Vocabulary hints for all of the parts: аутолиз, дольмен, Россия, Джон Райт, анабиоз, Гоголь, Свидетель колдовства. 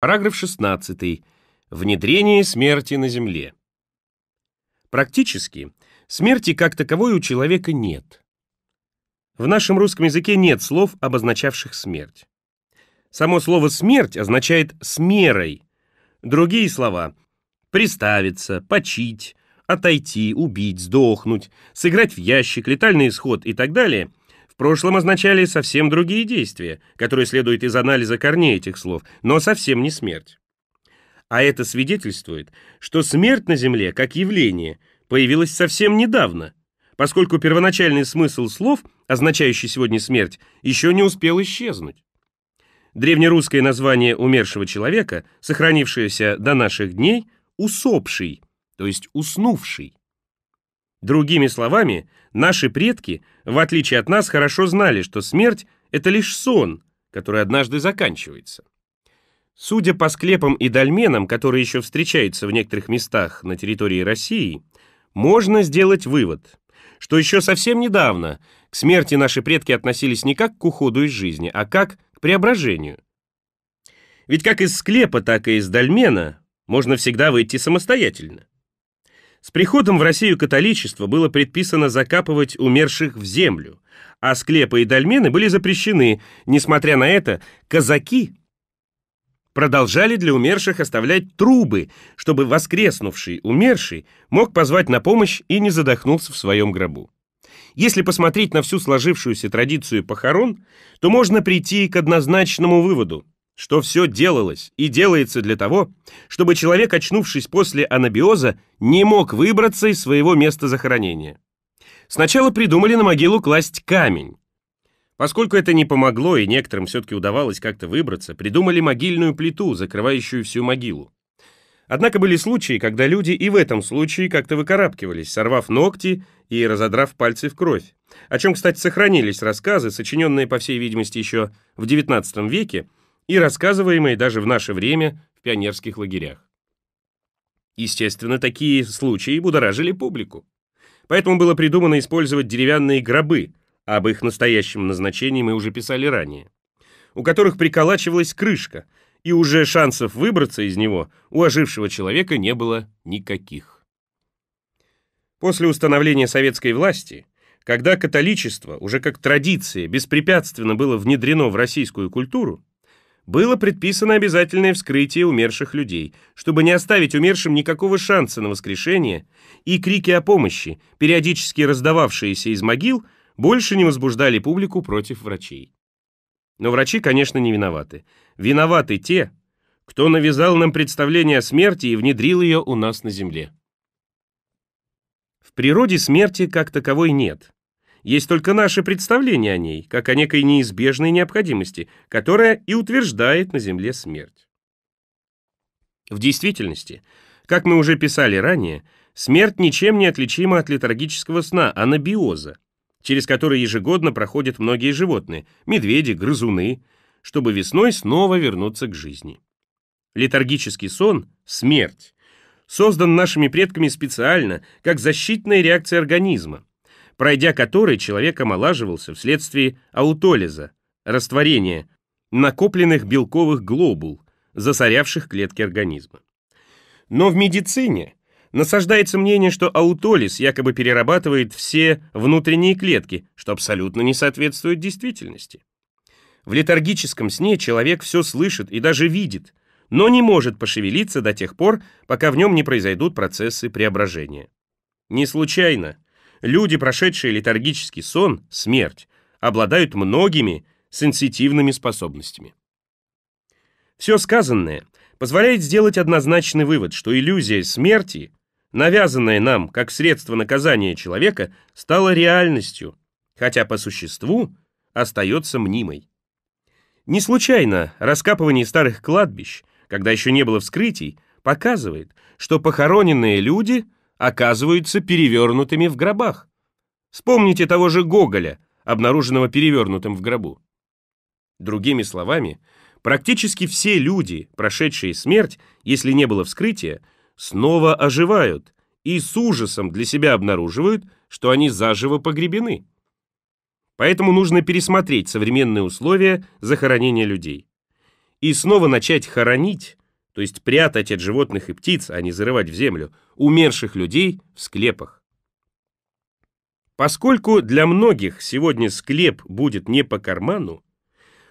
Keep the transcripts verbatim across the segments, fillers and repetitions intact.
Параграф шестнадцатый. Внедрение смерти на Земле. Практически смерти как таковой у человека нет. В нашем русском языке нет слов, обозначавших смерть. Само слово «смерть» означает «с мерой». Другие слова — приставиться, почить, отойти, убить, сдохнуть, сыграть в ящик, летальный исход и так далее — в прошлом означали совсем другие действия, которые следуют из анализа корней этих слов, но совсем не смерть. А это свидетельствует, что смерть на Земле, как явление, появилась совсем недавно, поскольку первоначальный смысл слов, означающий сегодня смерть, еще не успел исчезнуть. Древнерусское название умершего человека, сохранившееся до наших дней, усопший, то есть уснувший. Другими словами, наши предки, в отличие от нас, хорошо знали, что смерть — это лишь сон, который однажды заканчивается. Судя по склепам и дольменам, которые еще встречаются в некоторых местах на территории России, можно сделать вывод, что еще совсем недавно к смерти наши предки относились не как к уходу из жизни, а как к преображению. Ведь как из склепа, так и из дольмена можно всегда выйти самостоятельно. С приходом в Россию католичества было предписано закапывать умерших в землю, а склепы и дольмены были запрещены. Несмотря на это, казаки продолжали для умерших оставлять трубы, чтобы воскреснувший умерший мог позвать на помощь и не задохнулся в своем гробу. Если посмотреть на всю сложившуюся традицию похорон, то можно прийти к однозначному выводу, что все делалось и делается для того, чтобы человек, очнувшись после анабиоза, не мог выбраться из своего места захоронения. Сначала придумали на могилу класть камень. Поскольку это не помогло, и некоторым все-таки удавалось как-то выбраться, придумали могильную плиту, закрывающую всю могилу. Однако были случаи, когда люди и в этом случае как-то выкарабкивались, сорвав ногти и разодрав пальцы в кровь. О чем, кстати, сохранились рассказы, сочиненные, по всей видимости, еще в девятнадцатом веке, и рассказываемые даже в наше время в пионерских лагерях. Естественно, такие случаи будоражили публику. Поэтому было придумано использовать деревянные гробы, а об их настоящем назначении мы уже писали ранее, у которых приколачивалась крышка, и уже шансов выбраться из него у ожившего человека не было никаких. После установления советской власти, когда католичество уже как традиция беспрепятственно было внедрено в российскую культуру, было предписано обязательное вскрытие умерших людей, чтобы не оставить умершим никакого шанса на воскрешение, и крики о помощи, периодически раздававшиеся из могил, больше не возбуждали публику против врачей. Но врачи, конечно, не виноваты. Виноваты те, кто навязал нам представление о смерти и внедрил ее у нас на Земле. В природе смерти как таковой нет. Есть только наше представление о ней, как о некой неизбежной необходимости, которая и утверждает на Земле смерть. В действительности, как мы уже писали ранее, смерть ничем не отличима от летаргического сна, анабиоза, через который ежегодно проходят многие животные, медведи, грызуны, чтобы весной снова вернуться к жизни. Летаргический сон – смерть, создан нашими предками специально, как защитная реакция организма, пройдя который человек омолаживался вследствие аутолиза, растворения накопленных белковых глобул, засорявших клетки организма. Но в медицине насаждается мнение, что аутолиз якобы перерабатывает все внутренние клетки, что абсолютно не соответствует действительности. В летаргическом сне человек все слышит и даже видит, но не может пошевелиться до тех пор, пока в нем не произойдут процессы преображения. Не случайно люди, прошедшие летаргический сон, смерть, обладают многими сенситивными способностями. Все сказанное позволяет сделать однозначный вывод, что иллюзия смерти, навязанная нам как средство наказания человека, стала реальностью, хотя по существу остается мнимой. Не случайно раскапывание старых кладбищ, когда еще не было вскрытий, показывает, что похороненные люди – оказываются перевернутыми в гробах. Вспомните того же Гоголя, обнаруженного перевернутым в гробу. Другими словами, практически все люди, прошедшие смерть, если не было вскрытия, снова оживают и с ужасом для себя обнаруживают, что они заживо погребены. Поэтому нужно пересмотреть современные условия захоронения людей. и снова начать хоронить, то есть прятать от животных и птиц, а не зарывать в землю, умерших людей в склепах. Поскольку для многих сегодня склеп будет не по карману,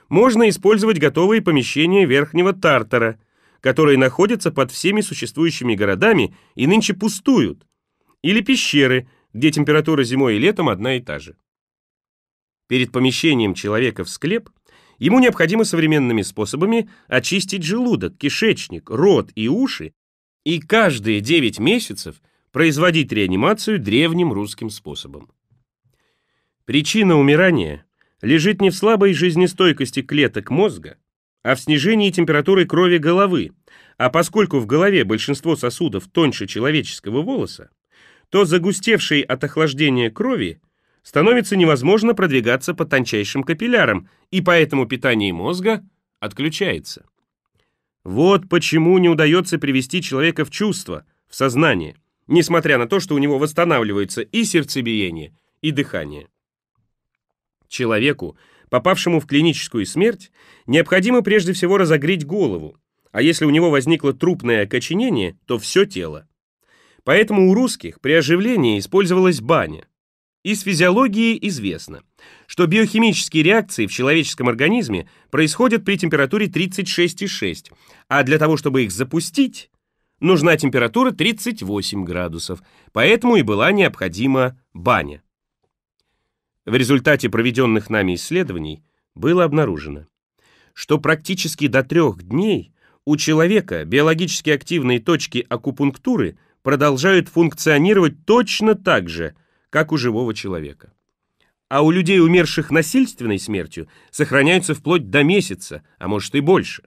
можно использовать готовые помещения Верхнего Тартара, которые находятся под всеми существующими городами и нынче пустуют, или пещеры, где температура зимой и летом одна и та же. Перед помещением человека в склеп ему необходимо современными способами очистить желудок, кишечник, рот и уши и каждые девять месяцев производить реанимацию древним русским способом. Причина умирания лежит не в слабой жизнестойкости клеток мозга, а в снижении температуры крови головы, а поскольку в голове большинство сосудов тоньше человеческого волоса, то загустевшей от охлаждения крови становится невозможно продвигаться по тончайшим капиллярам, и поэтому питание мозга отключается. Вот почему не удается привести человека в чувство, в сознание, несмотря на то, что у него восстанавливается и сердцебиение, и дыхание. Человеку, попавшему в клиническую смерть, необходимо прежде всего разогреть голову, а если у него возникло трупное окоченение, то все тело. Поэтому у русских при оживлении использовалась баня. Из физиологии известно, что биохимические реакции в человеческом организме происходят при температуре тридцать шесть и шесть, а для того, чтобы их запустить, нужна температура тридцать восемь градусов, поэтому и была необходима баня. В результате проведенных нами исследований было обнаружено, что практически до трех дней у человека биологически активные точки акупунктуры продолжают функционировать точно так же, как у живого человека. А у людей, умерших насильственной смертью, сохраняются вплоть до месяца, а может и больше.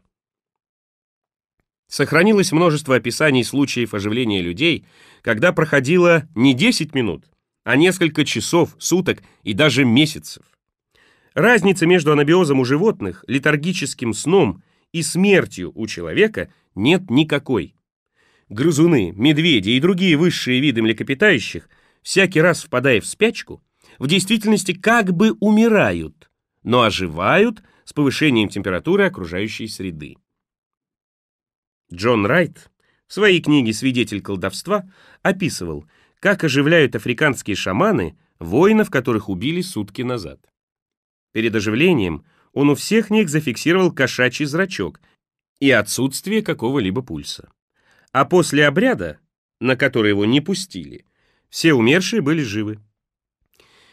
Сохранилось множество описаний случаев оживления людей, когда проходило не десять минут, а несколько часов, суток и даже месяцев. Разница между анабиозом у животных, летаргическим сном и смертью у человека нет никакой. Грызуны, медведи и другие высшие виды млекопитающих, всякий раз впадая в спячку, в действительности как бы умирают, но оживают с повышением температуры окружающей среды. Джон Райт в своей книге «Свидетель колдовства» описывал, как оживляют африканские шаманы воинов, которых убили сутки назад. Перед оживлением он у всех них зафиксировал кошачий зрачок и отсутствие какого-либо пульса. А после обряда, на который его не пустили, все умершие были живы.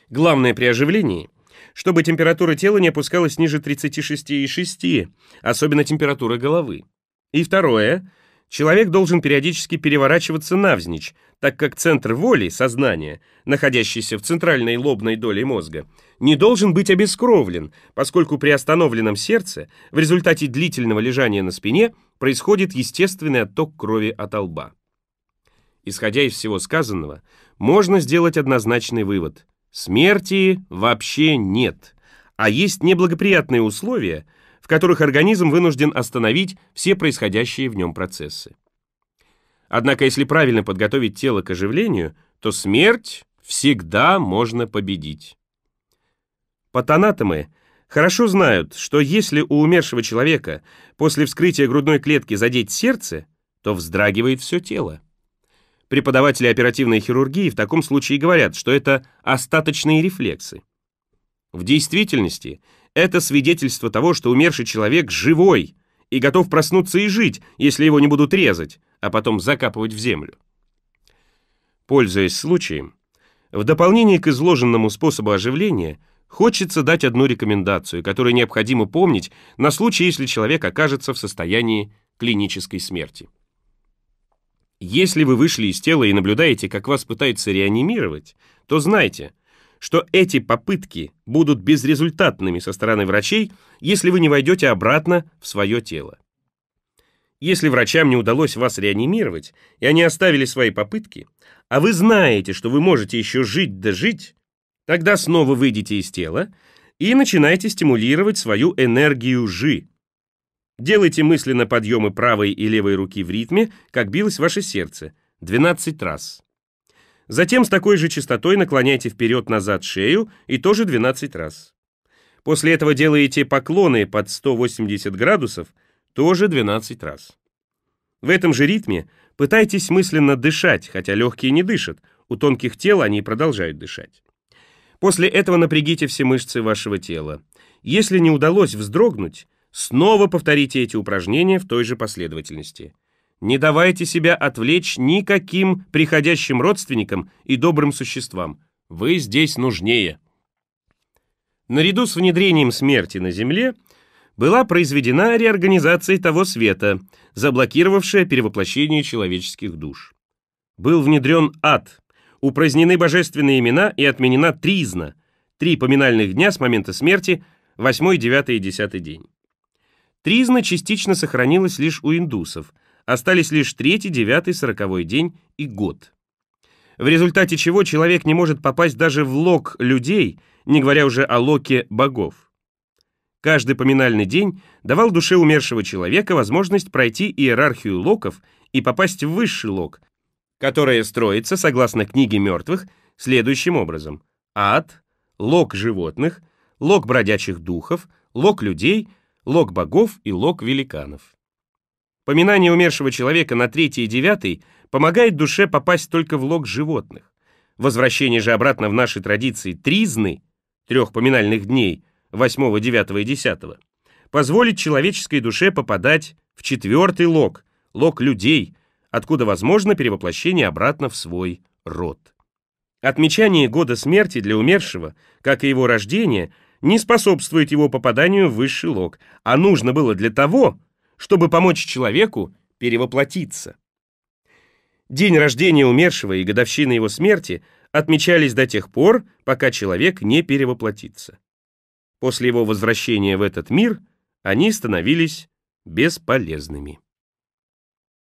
Главное при оживлении, чтобы температура тела не опускалась ниже тридцати шести и шести, особенно температура головы. И второе, человек должен периодически переворачиваться навзничь, так как центр воли, сознания, находящийся в центральной лобной доле мозга, не должен быть обескровлен, поскольку при остановленном сердце в результате длительного лежания на спине происходит естественный отток крови от лба. Исходя из всего сказанного, можно сделать однозначный вывод. Смерти вообще нет, а есть неблагоприятные условия, в которых организм вынужден остановить все происходящие в нем процессы. Однако, если правильно подготовить тело к оживлению, то смерть всегда можно победить. Патанатомы хорошо знают, что если у умершего человека после вскрытия грудной клетки задеть сердце, то вздрагивает все тело. Преподаватели оперативной хирургии в таком случае говорят, что это остаточные рефлексы. В действительности, это свидетельство того, что умерший человек живой и готов проснуться и жить, если его не будут резать, а потом закапывать в землю. Пользуясь случаем, в дополнение к изложенному способу оживления хочется дать одну рекомендацию, которую необходимо помнить на случай, если человек окажется в состоянии клинической смерти. Если вы вышли из тела и наблюдаете, как вас пытаются реанимировать, то знайте, что эти попытки будут безрезультатными со стороны врачей, если вы не войдете обратно в свое тело. Если врачам не удалось вас реанимировать, и они оставили свои попытки, а вы знаете, что вы можете еще жить да жить, тогда снова выйдите из тела и начинайте стимулировать свою энергию «жи». Делайте мысленно подъемы правой и левой руки в ритме, как билось ваше сердце, двенадцать раз. Затем с такой же частотой наклоняйте вперед-назад шею и тоже двенадцать раз. После этого делаете поклоны под сто восемьдесят градусов, тоже двенадцать раз. В этом же ритме пытайтесь мысленно дышать, хотя легкие не дышат, у тонких тел они продолжают дышать. После этого напрягите все мышцы вашего тела. Если не удалось вздрогнуть, снова повторите эти упражнения в той же последовательности. Не давайте себя отвлечь никаким приходящим родственникам и добрым существам. Вы здесь нужнее. Наряду с внедрением смерти на Земле была произведена реорганизация того света, заблокировавшая перевоплощение человеческих душ. Был внедрен ад, упразднены божественные имена и отменена тризна, три поминальных дня с момента смерти, восьмой, девятый и десятый день. Тризна частично сохранилась лишь у индусов, остались лишь третий, девятый, сороковой день и год. В результате чего человек не может попасть даже в лог людей, не говоря уже о локе богов. Каждый поминальный день давал душе умершего человека возможность пройти иерархию локов и попасть в высший лок, которая строится, согласно книге мертвых, следующим образом. Ад, лог животных, лог бродячих духов, лог людей, лог богов и лог великанов. Поминание умершего человека на третий и девятый помогает душе попасть только в лог животных. Возвращение же обратно в наши традиции тризны, трех поминальных дней, восьмого, девятого и десятого, позволит человеческой душе попадать в четвертый лог, лог людей, откуда возможно перевоплощение обратно в свой род. Отмечание года смерти для умершего, как и его рождение, не способствует его попаданию в высший лог, а нужно было для того, чтобы помочь человеку перевоплотиться. День рождения умершего и годовщина его смерти отмечались до тех пор, пока человек не перевоплотится. После его возвращения в этот мир они становились бесполезными.